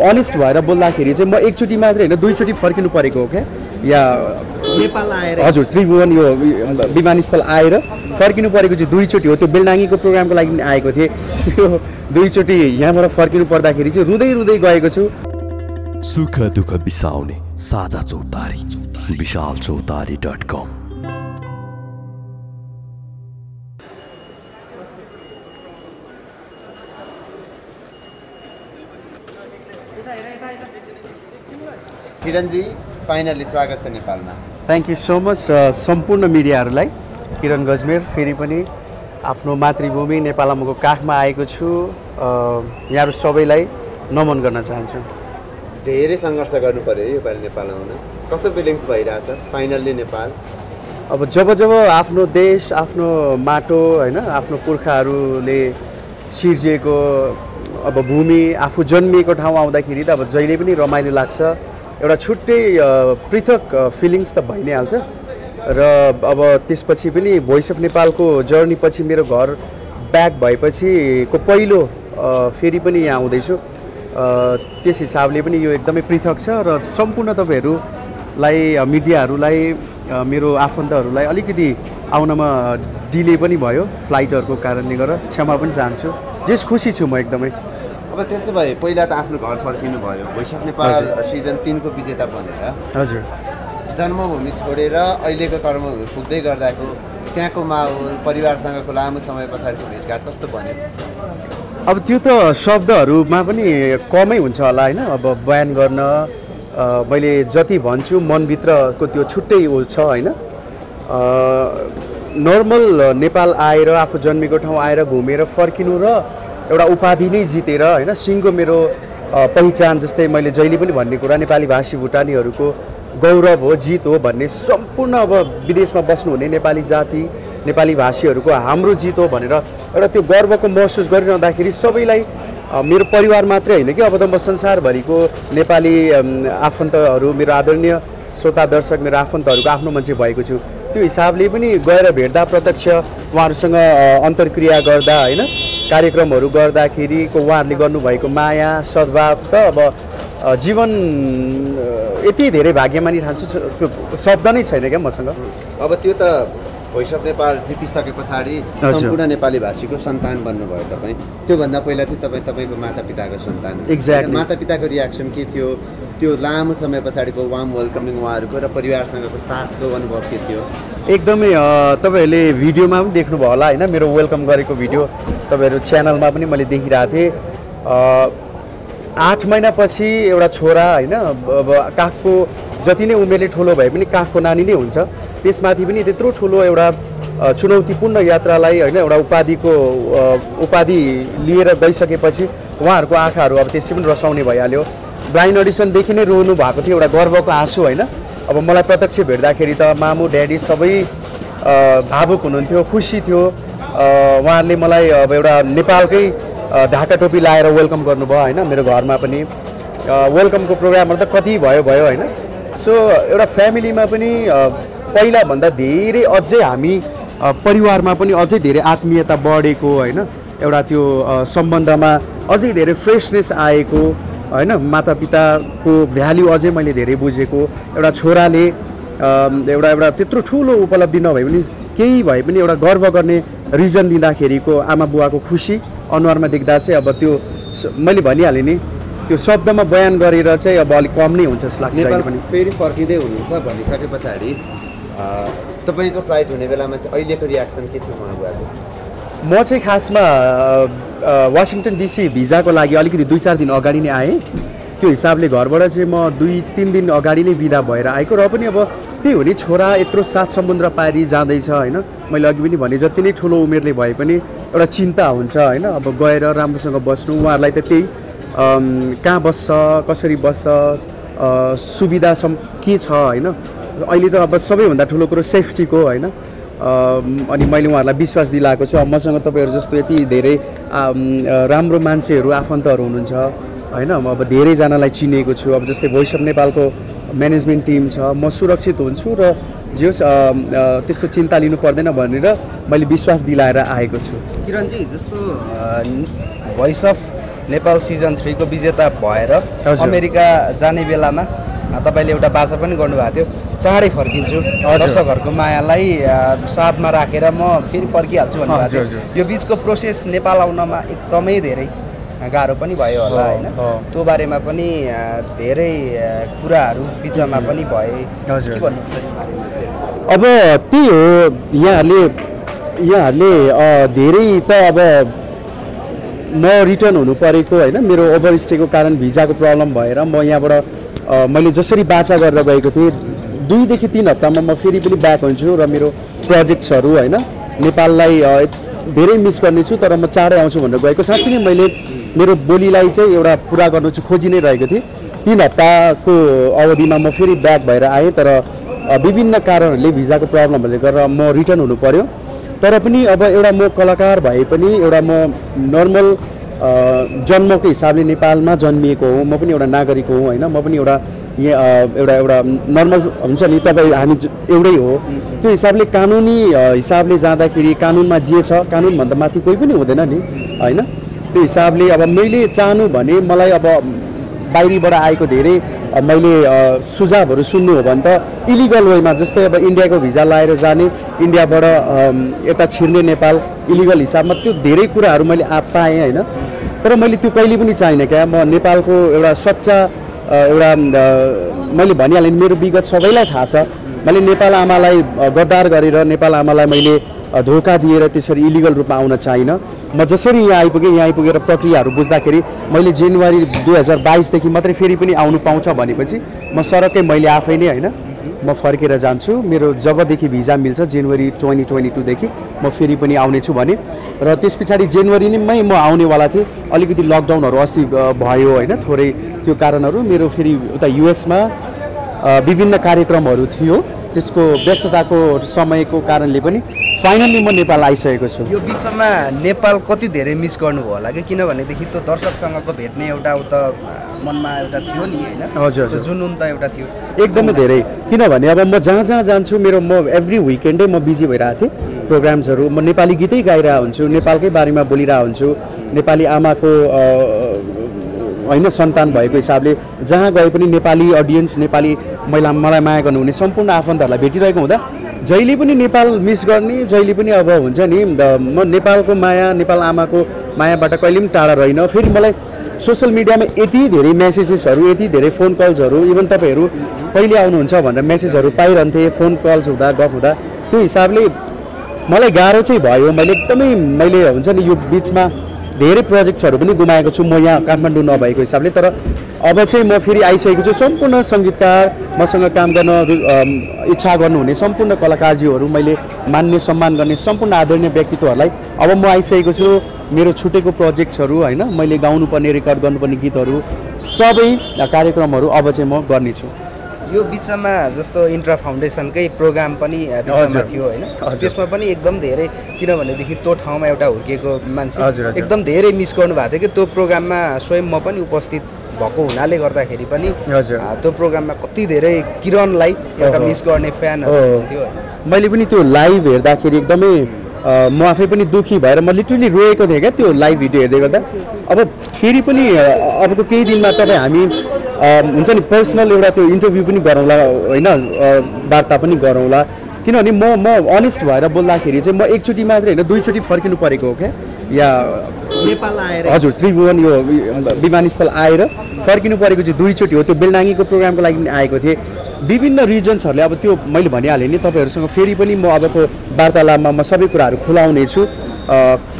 Honest भएर बोल्दाखेरि चाहिँ म एकचोटी मात्रै हैन दुईचोटी फर्किनु परेको हो क्या या नेपाल आएर हजुर त्रिभुवन यो विमानस्थल आएर फर्किनु परेको चाहिँ दुईचोटी हो। त्यो बेलडाङ्गीको प्रोग्रामको लागि पनि आएको थिए, त्यो दुईचोटी यहाँबाट फर्किनु पर्दाखेरि चाहिँ रुदै रुदै गएको छु। सुख दुःख बिसाउने साझा चौतारी विशालचौतारी.com। किरण जी फाइनली स्वागत छ नेपालमा। थैंक यू सो मच संपूर्ण मिडियाहरुलाई। किरण गजमेर फेरि पनि आफ्नो मातृभूमि नेपालमाको काखमा आएको छु। यहाँहरु सबैलाई नमन गर्न चाहन्छु। धेरै संघर्ष गर्नु पर्यो यो पालि नेपाल आउन, कस्तो फिलिङ्स भइराछ फाइनली नेपाल? अब जब जब आफ्नो देश आफ्नो माटो हैन आफ्नो पुर्खाहरुले सिर्जेको अब भूमि आफू जन्मिएको ठाउँ आउँदाखेरि त अब जहिले पनि रमाइलो लाग्छ, एउटा छुट्टै पृथक फिलिङ्स त भइ नै हाल्छ। र अब त्यसपछि पनि भोइस अफ नेपालको जर्नी पछि मेरो घर ब्याक भएपछि को पहिलो फेरि पनि यहाँ आउँदैछु, त्यस हिसाबले पनि यो एकदमै पृथक छ। र सम्पूर्ण तपाईहरुलाई मिडियाहरुलाई मेरो आफन्तहरुलाई अलिकति आउनमा डिले पनि भयो फ्लाइटहरुको कारणले गर्दा क्षमा पनि चाहन्छु। जेस खुसी छु म एकदमै। अब त्यसो भए पहिला त आफ्नो घर फर्किनु भयो, भोइस अफ नेपाल सिजन 3 को विजेता बनेर हजुर जन्मभूमि छोडेर अहिलेको कर्मभूमि पुग्दै गर्दाको त्यहाँको माहौल परिवारसँगको लामो समय पछाडिको भेटघाट कस्तो बन्यो? अब त्यो त शब्दहरुमा पनि कमै हुन्छ होला हैन, अब बयान गर्न मैले जति भन्छु मनभित्रको त्यो छुट्टै हुन्छ हैन। नर्मल नेपाल आएर आफू जन्मेको ठाउँ आएर घुमेर फर्किनु र एउटा उपाधि नै जितेर हैन सिङ्गो मेरो पहिचान, जस्तै मैले जहिले पनि भन्ने कुरा नेपाली भाषी भुटानीहरुको गौरव हो जित हो भन्ने, सम्पूर्ण अब विदेशमा बस्नु हुने नेपाली जाति नेपाली भाषीहरुको हाम्रो जित हो भनेर एउटा त्यो गर्वको महसुस गरिरहँदाखेरि सबैलाई मेरो परिवार मात्रै हैन कि अब त म संसारभरिको नेपाली आफन्तहरु मेरो आदरणीय श्रोता दर्शक मेरो आफन्तहरुको आफ्नो मान्छे भएको छु। त्यो हिसाबले पनि गएर भेट्दा प्रत्यक्ष उहाँहरुसँग अन्तरक्रिया गर्दा हैन कार्यक्रमहरु गर्दाखेरिको उहाँहरुले गर्नुभएको माया सद्भाव त अब जीवन यति धेरै भाग्यमानी ठान्छु शब्द नै छैन क्या मसँग। अब त्यो त भोइस अफ नेपाल जितिसके पछाडी सम्पूर्ण नेपाली भाषीको सन्तान बन्नुभयो तपाई, त्योभन्दा पहिला चाहिँ तपाई तपाईको मातापिताको सन्तान। एक्ज्याक्टली मातापिताको रियाक्सन के थियो त्यो लामो समय पछाडीको वार्म वेलकमिङ उहाँहरुको र परिवारसँगको साथको अनुभव के थियो? एकदमै तपाईहरुले भिडियोमा पनि देख्नुभयो होला हैन मेरो वेलकम गरेको भिडियो तपाईहरु च्यानलमा पनि मैले देखिरा थिए। 8 महिनापछि एउटा छोरा हैन अब काखको जति नै उमेरले ठुलो भए पनि काखको नानी नै हुन्छ, त्यसमाथि पनि त्यत्रो ठुलो एउटा चुनौतीपूर्ण यात्रालाई हैन एउटा उपाधि लिएर गइसकेपछि उहाँहरुको आँखाहरु अब त्यसै पनि रसाउने भइहाल्यो। ब्लाइन्ड अडिसनदेखि नै रोउनु भएको थियो एउटा गर्वको आँसु हैन। अब मलाई प्रत्यक्ष भेट्दाखेरि त मामु ड्याडी सबै भावुक हुनुहुन्थ्यो, खुसी थियो। उहाँहरुले मलाई अब एउटा नेपालकै ढाका टोपी लाएर वेलकम गर्नुभयो हैन, मेरो घरमा पनि वेलकमको प्रोग्रामहरु त कति भयो हैन। सो एउटा फ्यामिलीमा पनि पहिला भन्दा धेरै अझै हामी परिवारमा पनि अझै धेरै आत्मीयता बढेको हैन, एउटा त्यो सम्बन्धमा अझै धेरै फ्रेशनेस आएको हैन, मातापिताको भ्यालु अझै मैले धेरै बुझेको। एउटा छोराले एउटा त्यत्रो ठुलो उपलब्धि नभए पनि केही भए पनि एउटा गर्व गर्ने रिजन दिँदाखेरिको आमा बुवाको खुसी अनुहारमा देख्दा चाहिँ अब त्यो मैले भनिहालेँ नि त्यो शब्दमा बयान गरेर चाहिँ अब अलिक कम नै हुन्छ जस्तो लाग्छ। अहिले पनि फेरि फर्किँदै हुनुहुन्छ भनिसके पछाडि तपाईको फ्लाइट हुने बेलामा चाहिँ अहिलेको रियाक्सन के थियो उहाँ बुवाको? म चाहिँ खासमा वाशिङटन डिसी भिजाको लागि अलिकति 2-4 दिन अगाडि नै आएँ, त्यो हिसाबले घरबाट चाहिँ म 2-3 दिन अगाडि नै बिदा भएर आएको। र पनि अब त्यही हो नि छोरा यत्रो साथ समुद्र पारी जाँदैछ हैन, मैले अघि पनि भने जति नै ठुलो उमेरले भए पनि एउटा चिन्ता हुन्छ हैन, अब गएर राम्रोसँग बस्नु उहाँहरुलाई त त्यही कहाँ बस्छ कसरी बस्छ सुविधा के छ हैन। अहिले त अब सबैभन्दा ठुलो कुरो सेफ्टीको हैन, अनि मैले उहाँहरुलाई विश्वास दिलाएको छु। मसँग तपाईहरु जस्तो यति धेरै राम्रो मान्छेहरु आफन्तहरु हुनुहुन्छ हैन, म अब धेरैजनालाई चिनेको छु। अब जस्तै भोइस अफ नेपालको म्यानेजमेन्ट टिम छ, म सुरक्षित हुन्छु र जे होस् त्यस्तो चिन्ता लिनु पर्दैन भनेर मैले विश्वास दिलाएर आएको छु। किरण जी जस्तो भोइस अफ नेपाल सीजन 3 को विजेता भएर अमेरिका जाने बेला में तपाईले एउटा बाचा पनि गर्नुभएको थियो चाँडै फर्किन्छु दर्शकहरुको मायालाई साथमा राखेर म फेरि फर्किहाल्छु भन्ने भएको थियो। यो बीचको प्रोसेस नेपाल आउनमा एकदमै धेरै गाह्रो पनि भयो होला हैन, त्यो बारेमा पनि धेरै कुराहरु बीचमा पनि भए। के भन्नुहुन्छ? अब त्यही हो यहाँहरुले धेरै त अब म रिटर्न हुनु परेको हैन, मेरो ओभरस्टेको कारण भिजाको प्रब्लम भएर म यहाँबाट मैले जसरी बाचा गर्दै गएको थिए 2 देखि 3 हप्तामा म फेरि पनि ब्याक हुन्छु र मेरो प्रोजेक्ट्सहरु हैन नेपाललाई धेरै मिस गर्ने छु तर म चाँडै आउँछु भनेर गएको। साँच्चै नै मैले मेरो बोलीलाई चाहिँ एउटा पूरा गर्नु चाहिँ खोजि नै रहेको थिए। 3 हप्ताको अवधिमा म फेरि ब्याक भएर आएँ तर विभिन्न कारणहरूले भिजाको प्रब्लमहरूले गर्दा म रिटर्न हुनु पर्यो। तर पनि अब एउटा म कलाकार भए पनि एउटा म नर्मल जन्मको हिसाबले नेपालमा जन्मिएको हो, म पनि एउटा नागरिक हो हैन, म पनि एउटा नर्मल हुन्छ नि तपाई हामी एउटै हो। त्यो हिसाबले कानुनी हिसाबले जाँदाखेरि कानुनमा जे छ कानुन भन्दा माथि कोही पनि हुँदैन नि हैन। त्यो हिसाबले अब मैले चाहनु भने मलाई अब बाहिरीबाट आएको धेरै मैले सुझावहरु सुन्नु हो भने त इलिगल वेमा जस्तै अब इन्डियाको भिजा लाएर जाने इन्डियाबाट यता छिर्ने नेपाल इलिगल हिसाबमा त्यो धेरै कुराहरु मैले आफ पाएँ हैन। तर मैले त्यो कहिले पनि चाहिनँ क्या, म नेपालको एउटा सच्चा एउटा मैले भनिहाले मेरो विगत सबैलाई थाहा छ। मैले नेपाल आमालाई गद्दार गरेर नेपाल आमालाई मैले धोका दिएर त्यसरी इलिगल रूपमा आउन चाहिनँ। म जसरी यहाँ आइपुगेर प्रक्रियाहरू बुझ्दाखेरि मैले जनवरी 2022 देखि मात्रै फेरि पनि आउनु पाउँछ भनेपछि म सरक्कै मैले आफै नै हैन म फर्केर जान्छु। मेरो जबदेखि भिजा मिल्छ जनवरी 2022 देखि म फेरि पनि आउने छु भने र त्यस पछाडी जनवरीमै म आउनेवाला थिएँ। अलिकति लकडाउनहरु अस्ति भयो हैन, थोरै त्यो कारणहरु मेरो फेरि उता युएसमा विभिन्न कार्यक्रमहरु थियो त्यसको व्यस्तताको समयको कारणले पनि फाइनली म नेपाल आइसकेको छु। यो बीचमा नेपाल कति धेरै मिस गर्नुभयो होला के? किनभनेदेखि त दर्शकसँगको भेट्ने एउटा उता मनमा एउटा थियो नि हैन। हजुर हजुर, जुनून त एउटा थियो एकदमै धेरै। किनभने अब म जहाँ जान्छु मेरो म एभ्री विकेन्डै म बिजी भइरहेथे प्रोग्राम्सहरु, म नेपाली गीतै गाइरा हुन्छु, नेपालकै बारेमा बोलिरा हुन्छु, नेपाली आमाको हैन सन्तान भएको हिसाबले जहाँ गए पनि नेपाली अडियन्स नेपाली महिला मलाई माया गर्नुहुने सम्पूर्ण आफन्तहरुलाई भेटिरहेको हुँदा जहिले पनि नेपाल मिस गर्ने, जहिले पनि अब हुन्छ नि म नेपालको माया नेपाल आमाको मायाबाट कहिले पनि टाढा रहन। फेरि मलाई सोशल मिडियामा यति धेरै मेसेजेसहरु यति धेरै फोन कल्सहरु इभन तपाईहरु पहिले आउनुहुन्छ भनेर मेसेजहरु पाइरन्थे फोन कल्स हुँदा गफ हुँदा त्यो हिसाबले मलाई गाह्रो चाहिँ भयो। मैले एकदमै मैले हुन्छ नि यो बीचमा धेरै प्रोजेक्ट्सहरु पनि गुमाएको छु म यहाँ काठमाडौँ नभएको हिसाबले। तर अब चाहिँ म फेरि आइसकेको छु। सम्पूर्ण संगीतकार मसँग काम गर्न इच्छा गर्नुहुने सम्पूर्ण कलाकारजीहरु मैले मान्ने सम्मान गर्ने सम्पूर्ण आदरणीय व्यक्तित्वहरुलाई अब म आइसकेको छु। मेरो छुटेको प्रोजेक्ट्सहरु हैन मैले गाउनुपर्ने रेकर्ड गर्नुपर्ने गीतहरु सबै कार्यक्रमहरु अब चाहिँ म गर्ने छु। यो बीचमा जस्तो इन्ट्रा फाउन्डेसनकै प्रोग्राम पनि बीचमा थियो हैन, त्यसमा पनि एकदम धेरै किनभनेदेखि त्यो ठाउँमा एउटा हुर्केको मान्छे एकदम धेरै मिस गर्नुभएको थियो कि त्यो प्रोग्राममा स्वयं म पनि उपस्थित भएको हुनाले गर्दाखेरि पनि त्यो प्रोग्राममा कति धेरै किरणलाई एउटा मिस गर्ने फ्यानहरु थियो। मैले पनि त्यो लाइभ हेर्दाखेरि एकदमै म आफै पनि दुखी भएर म लिटरली रोएको थिएँ क्या त्यो लाइभ भिडियो हेर्दै गर्दा। अब फेरि पनि अबको केही दिनमा तपाईँ हामी हुन्छ नि पर्सनल एउटा त्यो इन्टरभ्यू पनि गरौँला हैन, वार्ता पनि गरौँला। किनभने म अनेस्ट भएर बोल्दाखेरि चाहिँ म एकचोटि मात्रै हैन दुईचोटि फर्किनु परेको हो क्या, या नेपाल आएर हजुर त्रिभुवन यो विमानस्थल आएर फर्किनु परेको चाहिँ दुईचोटि हो। त्यो बेलडाङ्गीको प्रोग्रामको लागि पनि आएको थिएँ। विभिन्न रिजन्सहरूले अब त्यो मैले भनिहालेँ नि तपाईहरुसँग फेरि पनि म अबको वार्तालापमा म सबै कुराहरु खुलाउने छु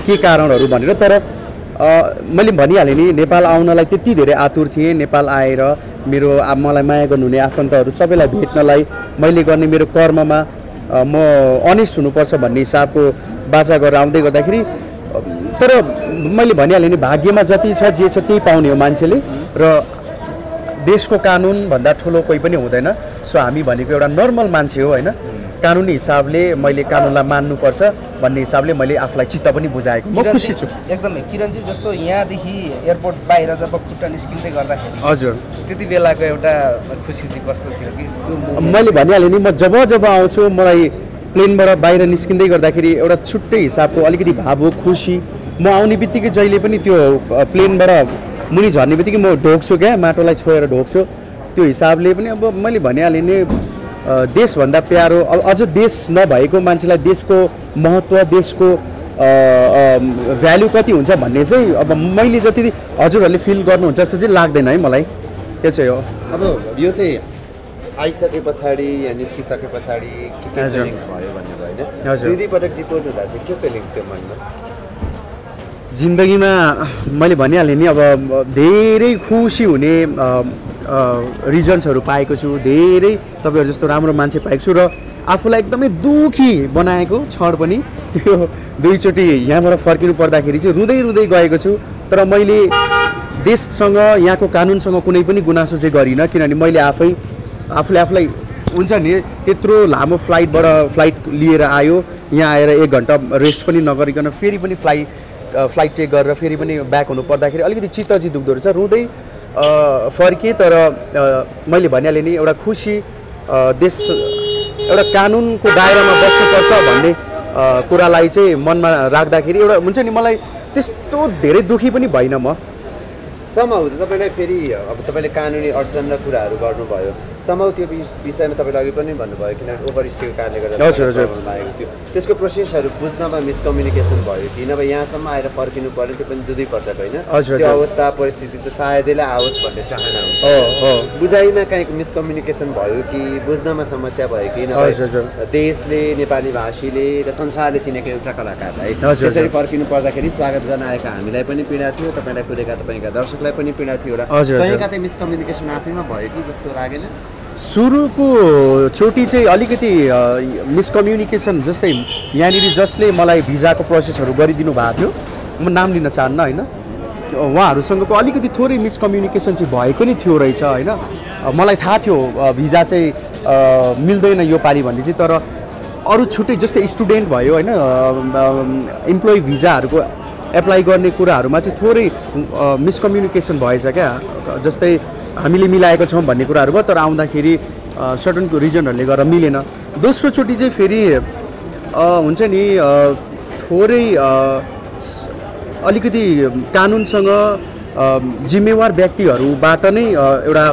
के कारणहरु भनेर। तर मैले भनिहालेँ नि नेपाल आउनलाई त्यति धेरै आतुर थिएँ। नेपाल आएर मेरो मलाई माया गर्नुहुने आफन्तहरु सबैलाई भेट्नलाई मैले गर्ने मेरो कर्ममा म अनेस्ट हुनुपर्छ भन्ने हिसाबको बाचा गरेर आउँदै गर्दाखेरि तर मैले भनिहालेँ नि भाग्यमा जति छ जे छ त्यही पाउने हो मान्छेले र देशको कानुन भन्दा ठुलो कोही पनि हुँदैन। सो हामी भनेको एउटा नर्मल मान्छे हो हैन, कानुनी हिसाबले मैले कानुनलाई मान्नुपर्छ भन्ने हिसाबले मैले आफूलाई चित्त पनि बुझाएको म खुसी छु एकदमै। किरणजी जस्तो यहाँदेखि एयरपोर्ट बाहिर जब खुट्टा निस्किँदै गर्दाखेरि हजुर त्यति बेलाको एउटा खुसी चाहिँ कस्तो थियो? कि मैले भनिहालेँ नि म जब आउँछु मलाई प्लेनबाट बाहिर निस्किँदै गर्दाखेरि एउटा छुट्टै हिसाबको अलिकति भावुक खुसी म आउने बित्तिकै जहिले पनि त्यो प्लेनबाट मुनि झर्ने बित्तिकै म ढोक्छु क्या, माटोलाई छोएर ढोक्छु। त्यो हिसाबले पनि अब मैले भनिहालेँ नि देशभन्दा प्यारो अब अझ देश नभएको मान्छेलाई देशको महत्त्व देशको भ्यालु कति हुन्छ भन्ने चाहिँ अब मैले जति हजुरहरूले फिल गर्नुहुन्छ जस्तो चाहिँ लाग्दैन है मलाई। त्यो चाहिँ हो। अब यो चाहिँ आइसके पछाडि या निस्किसके पछाडि के फिलिङ्स भयो भन्ने भयो हैन? दुई पटक डिपोर्ट हुँदा चाहिँ के फिलिङ्स थियो मनमा? जिन्दगीमा मैले भनिहालेँ नि अब धेरै खुसी हुने रिजन्सहरू पाएको छु, धेरै तपाईहरु जस्तो राम्रो मान्छे पाएको छु र आफूलाई एकदमै दुखी बनाएको क्षण पनि त्यो दुईचोटी यहाँबाट फर्किनु पर्दाखेरि चाहिँ रुँदै रुँदै गएको छु। तर मैले देशसँग यहाँको कानुनसँग कुनै पनि गुनासो चाहिँ गरिनँ, किनभने मैले आफूले आफूलाई हुन्छ नि त्यत्रो लामो फ्लाइट लिएर आयो, यहाँ आएर एक घन्टा रेस्ट पनि नगरिकन फेरि पनि फ्लाइट टेक गरेर फेरि पनि ब्याक हुनु पर्दाखेरि अलिकति चित्त चाहिँ दुख्दो रहेछ। रुँदै फर्केँ, तर मैले भनिहालेँ नि एउटा खुसी देश एउटा कानुनको दायरामा बस्नुपर्छ भन्ने कुरालाई चाहिँ मनमा राख्दाखेरि एउटा हुन्छ नि मलाई त्यस्तो धेरै दुखी पनि भएन म। समाउ तपाईलाई फेरि अब तपाईँले कानुनी अडचन र कुराहरू गर्नुभयो, समाउ त्यो विषयमा तपाईँले अघि पनि भन्नुभयो किनभने ओभरस्टेको कारणले गर्दा थियो, त्यसको प्रोसेसहरू बुझ्नमा मिसकम्युनिकेसन भयो कि नभए यहाँसम्म आएर फर्किनु पर्यो त्यो पनि दुई पटक होइन? त्यो अवस्था परिस्थिति त सायदैले आओस् भन्ने चाहना हुन्छ। बुझाइमा काहीँको मिसकम्युनिकेसन भयो कि बुझ्नमा समस्या भयो कि नभए देशले नेपाली भाषीले र संसारले चिनेको एउटा कलाकारलाई त्यसरी फर्किनु पर्दाखेरि स्वागत गर्न आएका हामीलाई पनि पीडा थियो, तपाईँलाई कुरेका तपाईँका दर्शकलाई पनि पीडा थियो र कहीँका चाहिँ मिसकम्युनिकेसन आफैमा भयो कि जस्तो लागेन? सुरुको चोटि चाहिँ अलिकति मिसकम्युनिकेसन जस्तै यहाँनिर जसले मलाई भिजाको प्रोसेसहरू गरिदिनु भएको थियो, म नाम लिन चाहन्न होइन, उहाँहरूसँगको अलिकति थोरै मिसकम्युनिकेसन चाहिँ भएको नै थियो रहेछ होइन। मलाई थाहा थियो भिजा चाहिँ मिल्दैन यो पालि भन्ने चाहिँ, तर अरू छुट्टै जस्तै स्टुडेन्ट भयो होइन इम्प्लोइ भिजाहरूको एप्लाई गर्ने कुराहरूमा चाहिँ थोरै मिसकम्युनिकेसन भएछ क्या। जस्तै हामीले मिलाएको छौँ भन्ने कुराहरू भयो, तर आउँदाखेरि सर्टन रिजनहरूले गर्दा मिलेन। दोस्रोचोटि चाहिँ फेरि हुन्छ नि थोरै अलिकति कानुनसँग जिम्मेवार व्यक्तिहरूबाट नै एउटा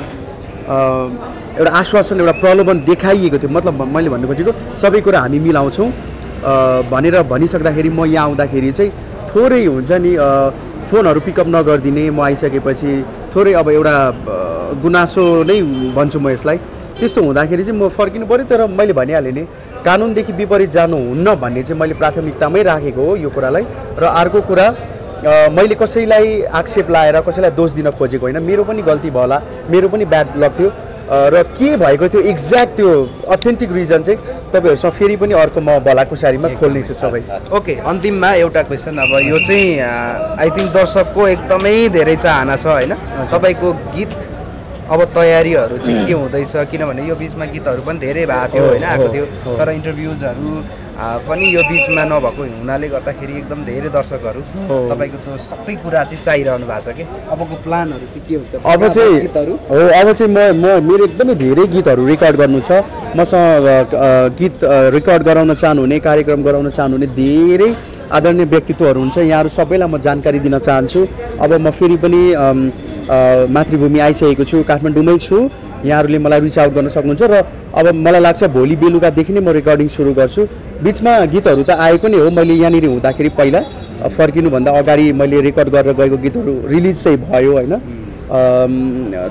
आश्वासन एउटा प्रलोभन देखाइएको थियो। मतलब मैले भन्नु खोजेको सबै कुरा हामी मिलाउँछौँ भनेर भनिसक्दाखेरि म यहाँ आउँदाखेरि चाहिँ थोरै हुन्छ नि फोनहरू पिकअप नगरिदिने, म आइसकेपछि थोरै अब एउटा गुनासो नै भन्छु म यसलाई। त्यस्तो हुँदाखेरि चाहिँ म फर्किनु पऱ्यो, तर मैले भनिहालेँ नि कानुनदेखि विपरीत जानुहुन्न भन्ने चाहिँ मैले प्राथमिकतामै राखेको हो यो कुरालाई। र अर्को कुरा मैले कसैलाई आक्षेप लाएर कसैलाई दोष दिन खोजेको होइन, मेरो पनि गल्ती भयो होला, मेरो पनि ब्याड लक थियो र के भएको थियो एक्ज्याक्ट त्यो अथेन्टिक रिजन चाहिँ तपाईँहरूसँग फेरि पनि अर्को म भलाकुसारीमा खोल्नेछु सबै। ओके, अन्तिममा एउटा क्वेसन, अब यो चाहिँ आई थिङ्क दर्शकको एकदमै धेरै चाहना छ होइन, तपाईँको गीत अब तयारीहरू चाहिँ के हुँदैछ? किनभने यो बिचमा गीतहरू पनि धेरै भएको थियो होइन, आएको थियो, तर इन्टरभ्युजहरू पनि यो बिचमा नभएको हुनाले गर्दाखेरि एकदम धेरै दर्शकहरू तपाईँको त्यो सबै कुरा चाहिँ चाहिरहनु भएको छ कि अबको प्लानहरू चाहिँ के हुन्छ? अब चाहिँ गीतहरू हो, अब चाहिँ मेरो एकदमै धेरै गीतहरू रेकर्ड गर्नु छ, मसँग गीत रेकर्ड गराउन चाहनुहुने कार्यक्रम गराउन चाहनुहुने धेरै आदरणीय व्यक्तित्वहरू हुन्छ, यहाँहरू सबैलाई म जानकारी दिन चाहन्छु। अब म फेरि पनि मातृभूमि आइसकेको छु, काठमाडौँमै छु, यहाँहरूले मलाई रिच आउट गर्न सक्नुहुन्छ र अब मलाई लाग्छ भोलि बेलुकादेखि नै म रेकर्डिङ सुरु गर्छु। बिचमा गीतहरू त आएको नै हो, मैले यहाँनिर हुँदाखेरि पहिला फर्किनुभन्दा अगाडि मैले रेकर्ड गरेर गएको गीतहरू रिलिज चाहिँ भयो होइन,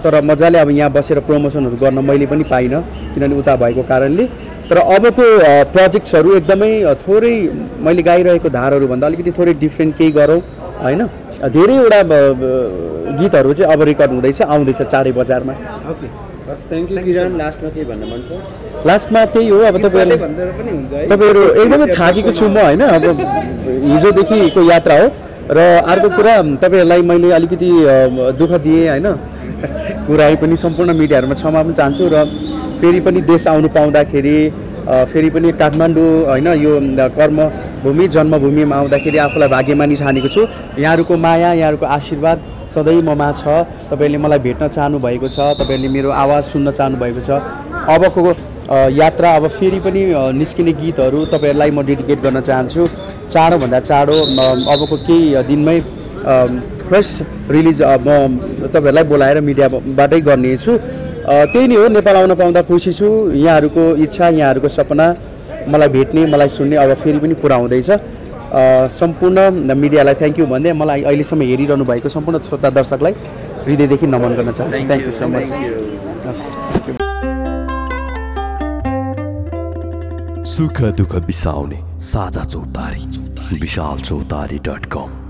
तर मजाले अब यहाँ बसेर प्रमोसनहरू गर्न मैले पनि पाइनँ किनभने उता भएको कारणले। तर अबको प्रोजेक्ट्सहरू एकदमै थोरै मैले गाइरहेको धारहरूभन्दा अलिकति थोरै डिफ्रेन्ट केही गरौँ होइन, धेरैवटा गीतहरू चाहिँ अब रेकर्ड हुँदैछ, आउँदैछ चारै बजारमा। ओके, बस थ्याङ्क यू किरण। लास्टमा के भन्न मन छ? लास्टमा त्यही हो, अब तपाईँहरू एकदमै थाकेको छु म होइन, अब हिजोदेखिको यात्रा हो र अर्को कुरा तपाईँहरूलाई मैले अलिकति दुःख दिएँ होइन, कुराइ पनि सम्पूर्ण मिडियाहरूमा क्षमा पनि चाहन्छु र फेरि पनि देश आउनु पाउँदाखेरि फेरि पनि काठमाडौँ होइन यो कर्मभूमि जन्मभूमिमा आउँदाखेरि आफूलाई भाग्यमानी ठानेको छु। यहाँहरूको माया यहाँहरूको आशीर्वाद सधैँ ममा छ, तपाईँहरूले मलाई भेट्न चाहनुभएको छ, तपाईँहरूले मेरो आवाज सुन्न चाहनुभएको छ। अबको यात्रा अब फेरि पनि निस्किने गीतहरू तपाईँहरूलाई म डेडिकेट गर्न चाहन्छु। चाँडोभन्दा चाँडो अबको केही दिनमै प्रेस रिलीज म तपाईहरुलाई बोलाएर मिडियाबाटै गर्नेछु। त्यही नै हो, नेपाल आउन पाउँदा खुसी छु। यहाँहरुको इच्छा, यहाँहरुको सपना मलाई भेट्ने, मलाई सुन्ने अब फेरि पनि पूरा हुँदैछ। सम्पूर्ण मिडियालाई थ्यांक यू भन्दै मलाई अहिलेसम्म हेरिरहनु भएको सम्पूर्ण श्रोता दर्शकलाई हृदयदेखि नमन गर्न चाहन्छु। Thank you so much. सुख दुख बिसाउने साझा चौतारी विशाल चौतारी.com